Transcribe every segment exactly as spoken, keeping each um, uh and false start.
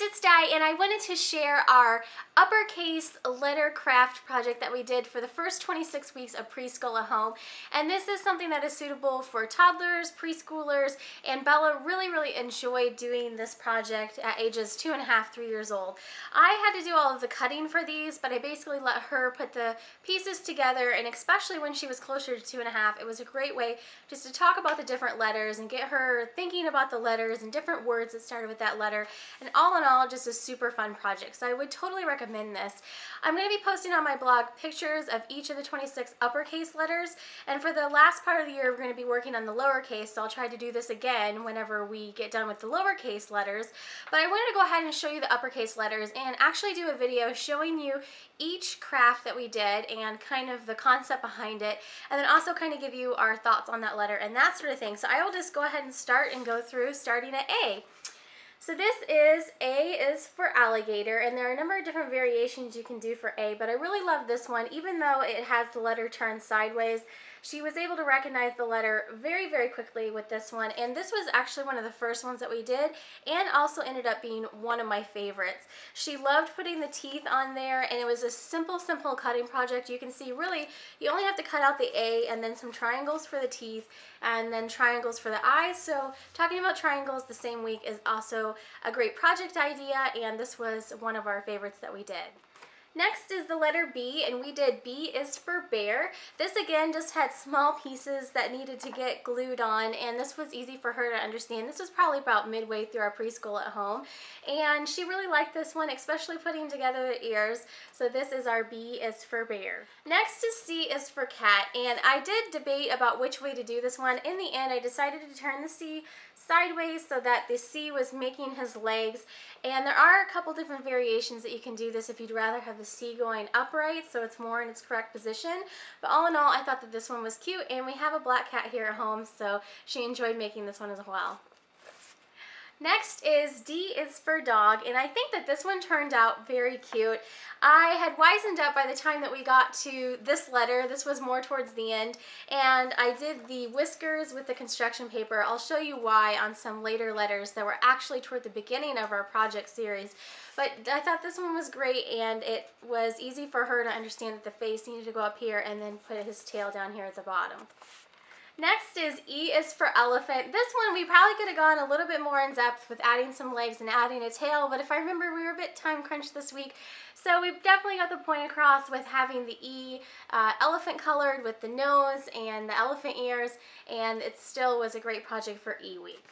guys, it's Di, and I wanted to share our uppercase letter craft project that we did for the first twenty-six weeks of Preschool at Home. And this is something that is suitable for toddlers, preschoolers, and Bella really, really enjoyed doing this project at ages two and a half, three years old. I had to do all of the cutting for these, but I basically let her put the pieces together, and especially when she was closer to two and a half, it was a great way just to talk about the different letters and get her thinking about the letters and different words that started with that letter. And all in all, just a super fun project. So I would totally recommend this. I'm going to be posting on my blog pictures of each of the twenty-six uppercase letters. And for the last part of the year, we're going to be working on the lowercase. So I'll try to do this again whenever we get done with the lowercase letters. But I wanted to go ahead and show you the uppercase letters and actually do a video showing you each craft that we did and kind of the concept behind it. And then also kind of give you our thoughts on that letter and that sort of thing. So I will just go ahead and start and go through starting at A. So this is, A is for alligator, and there are a number of different variations you can do for A, but I really love this one. Even though it has the letter turned sideways, she was able to recognize the letter very, very quickly with this one, and this was actually one of the first ones that we did, and also ended up being one of my favorites. She loved putting the teeth on there, and it was a simple, simple cutting project. You can see, really, you only have to cut out the A, and then some triangles for the teeth, and then triangles for the eyes, so talking about triangles the same week is also a great project idea, and this was one of our favorites that we did. Next is the letter B, and we did B is for bear. This again just had small pieces that needed to get glued on, and this was easy for her to understand. This was probably about midway through our Preschool at Home, and she really liked this one, especially putting together the ears. So this is our B is for bear. Next is C is for cat, and I did debate about which way to do this one. In the end, I decided to turn the C sideways so that the C was making his legs, and there are a couple different variations that you can do this if you'd rather have the C going upright so it's more in its correct position. But all in all, I thought that this one was cute, and we have a black cat here at home, so she enjoyed making this one as well. Next is D is for dog, and I think that this one turned out very cute. I had wisened up by the time that we got to this letter. This was more towards the end, and I did the whiskers with the construction paper. I'll show you why on some later letters that were actually toward the beginning of our project series. But I thought this one was great, and it was easy for her to understand that the face needed to go up here and then put his tail down here at the bottom. Next is E is for elephant. This one we probably could have gone a little bit more in depth with adding some legs and adding a tail, but if I remember, we were a bit time crunched this week, so we definitely got the point across with having the E uh, elephant colored with the nose and the elephant ears, and it still was a great project for E week.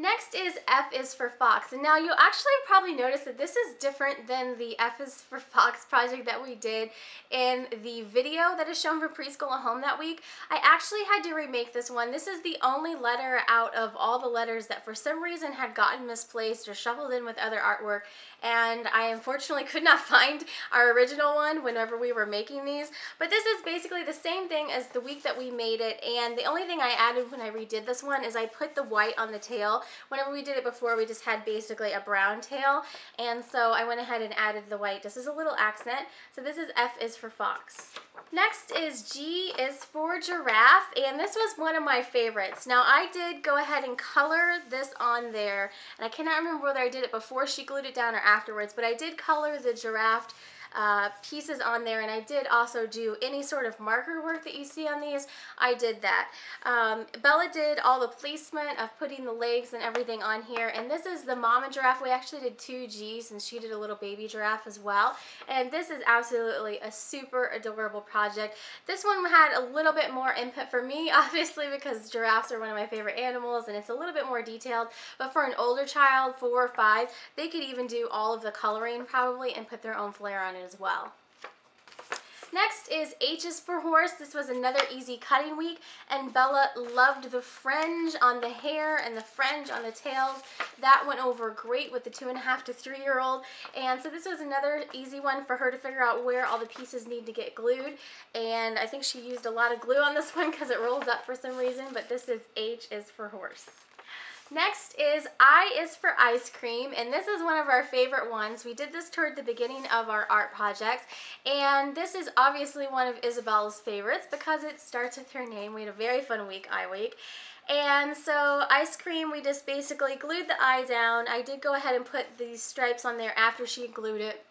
Next is F is for fox, and now you'll actually probably notice that this is different than the F is for fox project that we did in the video that is shown for Preschool at Home that week. I actually had to remake this one. This is the only letter out of all the letters that for some reason had gotten misplaced or shuffled in with other artwork, and I unfortunately could not find our original one whenever we were making these. But this is basically the same thing as the week that we made it, and the only thing I added when I redid this one is I put the white on the tail. Whenever we did it before, we just had basically a brown tail, and so I went ahead and added the white just as a little accent. So this is F is for fox. Next is G is for giraffe, and this was one of my favorites. Now I did go ahead and color this on there, and I cannot remember whether I did it before she glued it down or afterwards, but I did color the giraffe Uh, pieces on there, and I did also do any sort of marker work that you see on these. I did that. Um, Bella did all the placement of putting the legs and everything on here, and this is the mama giraffe. We actually did two G's, and she did a little baby giraffe as well, and this is absolutely a super adorable project. This one had a little bit more input for me, obviously, because giraffes are one of my favorite animals, and it's a little bit more detailed, but for an older child, four or five, they could even do all of the coloring probably and put their own flair on it as well. Next is H is for horse. This was another easy cutting week, and Bella loved the fringe on the hair and the fringe on the tails. That went over great with the two and a half to three year old, and so this was another easy one for her to figure out where all the pieces need to get glued, and I think she used a lot of glue on this one because it rolls up for some reason, but this is H is for horse. Next is I is for ice cream, and this is one of our favorite ones. We did this toward the beginning of our art projects, and this is obviously one of Isabel's favorites because it starts with her name. We had a very fun week, I week. And so ice cream, we just basically glued the eye down. I did go ahead and put these stripes on there after she glued it.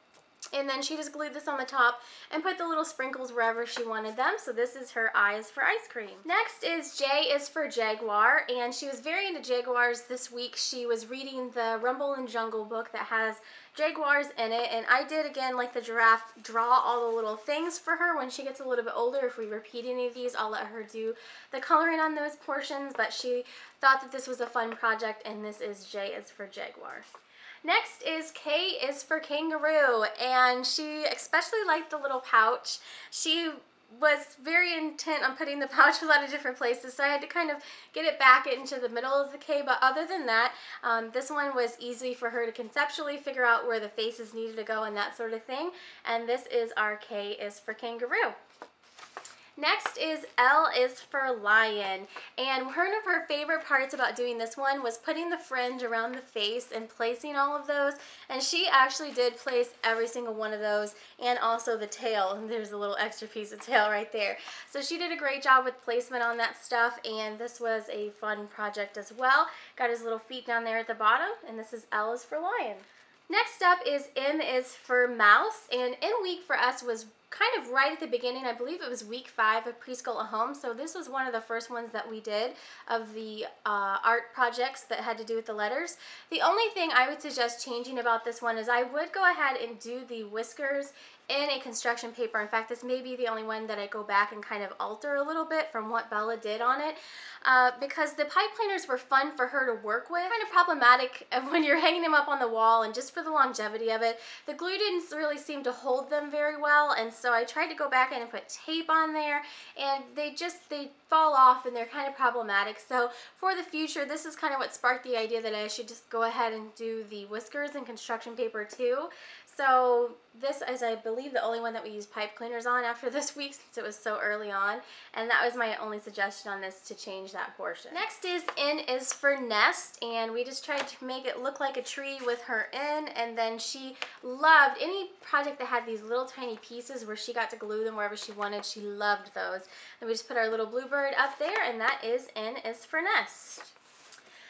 And then she just glued this on the top and put the little sprinkles wherever she wanted them. So this is her eyes for ice cream. Next is J is for Jaguar, and she was very into jaguars this week. She was reading the Rumble in the Jungle book that has jaguars in it, and I did, again, like the giraffe, draw all the little things for her. When she gets a little bit older, if we repeat any of these, I'll let her do the coloring on those portions, but she thought that this was a fun project, and this is J is for Jaguar. Next is K is for Kangaroo, and she especially liked the little pouch. She was very intent on putting the pouch a lot of different places, so I had to kind of get it back into the middle of the K, but other than that, um, this one was easy for her to conceptually figure out where the faces needed to go and that sort of thing, and this is our K is for Kangaroo. Next is L is for Lion, and one of her favorite parts about doing this one was putting the fringe around the face and placing all of those, and she actually did place every single one of those, and also the tail, and there's a little extra piece of tail right there. So she did a great job with placement on that stuff, and this was a fun project as well. Got his little feet down there at the bottom, and this is L is for Lion. Next up is M is for Mouse, and in week for us was kind of right at the beginning. I believe it was week five of Preschool at Home, so this was one of the first ones that we did of the uh, art projects that had to do with the letters. The only thing I would suggest changing about this one is I would go ahead and do the whiskers in a construction paper. In fact, this may be the only one that I go back and kind of alter a little bit from what Bella did on it, uh, because the pie planers were fun for her to work with. Kind of problematic when you're hanging them up on the wall, and just for the longevity of it, the glue didn't really seem to hold them very well, and so I tried to go back in and put tape on there, and they just, they fall off and they're kind of problematic. So for the future, this is kind of what sparked the idea that I should just go ahead and do the whiskers and construction paper too. So this is, I believe, the only one that we used pipe cleaners on after this week, since it was so early on, and that was my only suggestion on this, to change that portion. Next is N is for Nest, and we just tried to make it look like a tree with her N, and then she loved any project that had these little tiny pieces where she got to glue them wherever she wanted. She loved those. And we just put our little bluebird up there, and that is N is for Nest.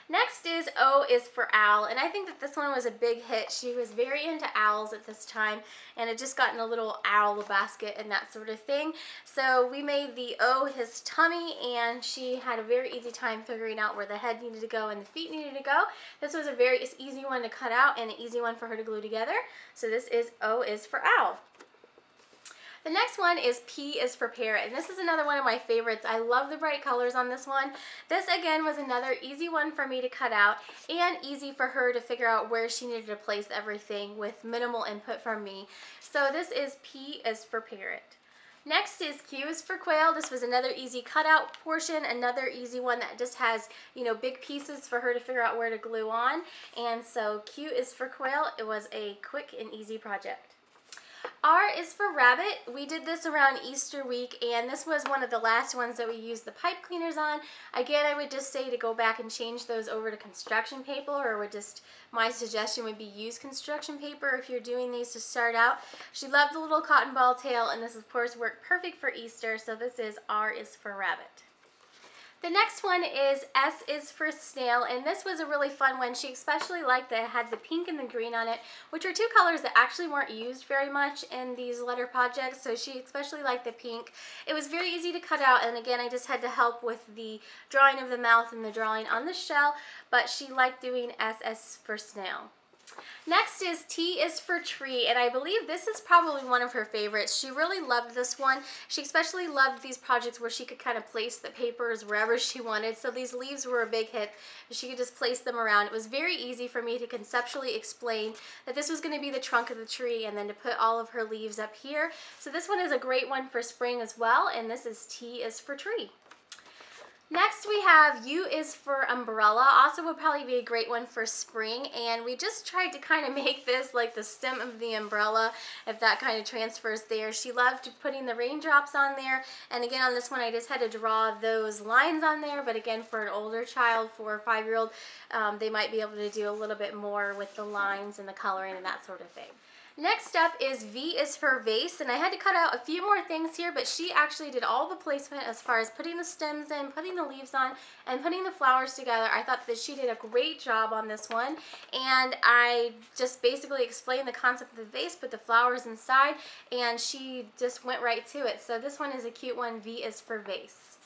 Next is O is for Owl, and I think that this one was a big hit. She was very into owls at this time, and had just gotten a little owl basket and that sort of thing. So we made the O his tummy, and she had a very easy time figuring out where the head needed to go and the feet needed to go. This was a very easy one to cut out and an easy one for her to glue together. So this is O is for Owl. The next one is P is for Parrot, and this is another one of my favorites. I love the bright colors on this one. This, again, was another easy one for me to cut out, and easy for her to figure out where she needed to place everything with minimal input from me. So this is P is for Parrot. Next is Q is for Quail. This was another easy cutout portion, another easy one that just has, you know, big pieces for her to figure out where to glue on. And so Q is for Quail. It was a quick and easy project. R is for Rabbit. We did this around Easter week, and this was one of the last ones that we used the pipe cleaners on. Again, I would just say to go back and change those over to construction paper, or would just, my suggestion would be use construction paper if you're doing these to start out. She loved the little cotton ball tail, and this, of course, worked perfect for Easter, so this is R is for Rabbit. The next one is S is for Snail, and this was a really fun one. She especially liked that it had the pink and the green on it, which are two colors that actually weren't used very much in these letter projects, so she especially liked the pink. It was very easy to cut out, and again, I just had to help with the drawing of the mouth and the drawing on the shell, but she liked doing S for Snail. Next is T is for Tree, and I believe this is probably one of her favorites. She really loved this one. She especially loved these projects where she could kind of place the papers wherever she wanted, so these leaves were a big hit. She could just place them around. It was very easy for me to conceptually explain that this was going to be the trunk of the tree, and then to put all of her leaves up here. So this one is a great one for spring as well, and this is T is for Tree. Next we have U is for Umbrella, also would probably be a great one for spring, and we just tried to kind of make this like the stem of the umbrella, if that kind of transfers there. She loved putting the raindrops on there, and again on this one I just had to draw those lines on there, but again for an older child, four or five year old, um, they might be able to do a little bit more with the lines and the coloring and that sort of thing. Next up is V is for vase, and I had to cut out a few more things here, but she actually did all the placement as far as putting the stems in, putting the leaves on, and putting the flowers together. I thought that she did a great job on this one, and I just basically explained the concept of the vase, put the flowers inside, and she just went right to it. So this one is a cute one. V is for vase.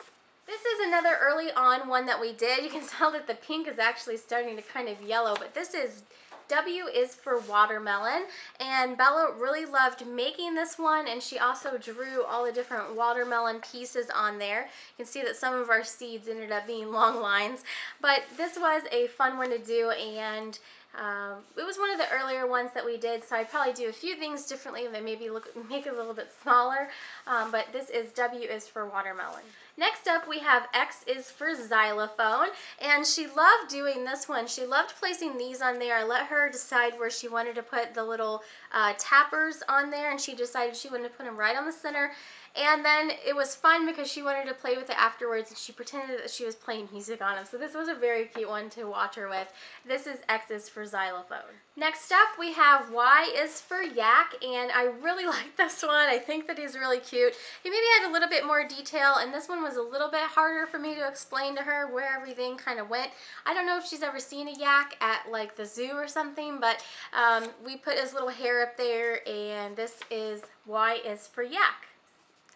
This is another early on one that we did. You can tell that the pink is actually starting to kind of yellow, but this is W is for watermelon, and Bella really loved making this one, and she also drew all the different watermelon pieces on there. You can see that some of our seeds ended up being long lines, but this was a fun one to do, and um, it was one of the earlier ones that we did, so I'd probably do a few things differently and then maybe look, make it a little bit smaller, um, but this is W is for watermelon. Next up we have X is for xylophone, and she loved doing this one. She loved placing these on there. I let her decide where she wanted to put the little uh, tappers on there, and she decided she wanted to put them right on the center. And then it was fun because she wanted to play with it afterwards, and she pretended that she was playing music on it. So this was a very cute one to watch her with. This is X is for xylophone. Next up we have Y is for yak, and I really like this one. I think that he's really cute. He maybe had a little bit more detail, and this one was a little bit harder for me to explain to her where everything kind of went. I don't know if she's ever seen a yak at like the zoo or something, but um, we put his little hair up there, and this is Y is for yak.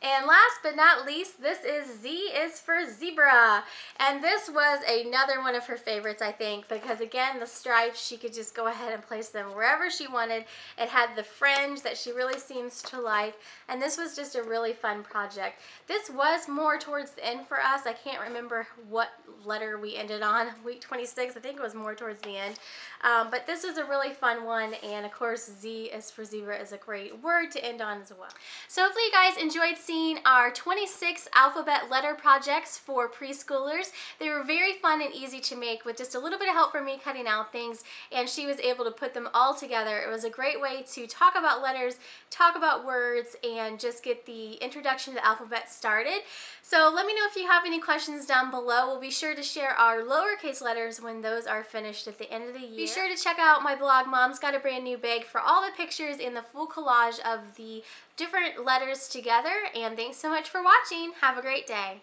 And last but not least, this is Z is for zebra. And this was another one of her favorites, I think, because again, the stripes, she could just go ahead and place them wherever she wanted. It had the fringe that she really seems to like, and this was just a really fun project. This was more towards the end for us. I can't remember what letter we ended on, week twenty-six. I think it was more towards the end. Um, but this was a really fun one, and of course, Z is for zebra is a great word to end on as well. So hopefully you guys enjoyed seeing our twenty-six alphabet letter projects for preschoolers. They were very fun and easy to make with just a little bit of help from me cutting out things, and she was able to put them all together. It was a great way to talk about letters, talk about words, and just get the introduction to the alphabet started. So let me know if you have any questions down below. We'll be sure to share our lowercase letters when those are finished at the end of the year. Be sure to check out my blog, Mom's Got a Brand New Bag, for all the pictures in the full collage of the different letters together. And thanks so much for watching. Have a great day.